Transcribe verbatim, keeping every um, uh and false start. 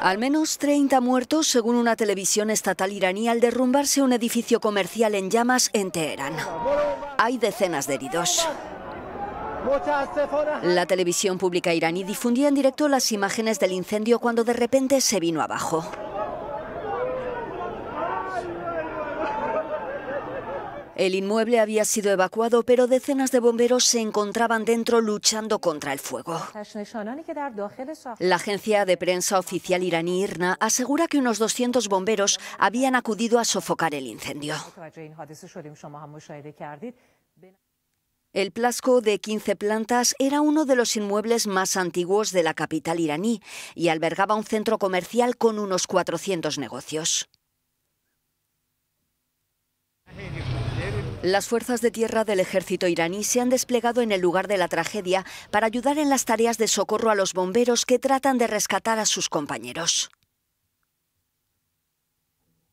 Al menos treinta muertos, según una televisión estatal iraní, al derrumbarse un edificio comercial en llamas en Teherán. Hay decenas de heridos. La televisión pública iraní difundía en directo las imágenes del incendio cuando de repente se vino abajo. El inmueble había sido evacuado, pero decenas de bomberos se encontraban dentro luchando contra el fuego. La agencia de prensa oficial iraní I R N A asegura que unos doscientos bomberos habían acudido a sofocar el incendio. El Plasco de quince plantas era uno de los inmuebles más antiguos de la capital iraní y albergaba un centro comercial con unos cuatrocientos negocios. Las fuerzas de tierra del ejército iraní se han desplegado en el lugar de la tragedia para ayudar en las tareas de socorro a los bomberos que tratan de rescatar a sus compañeros.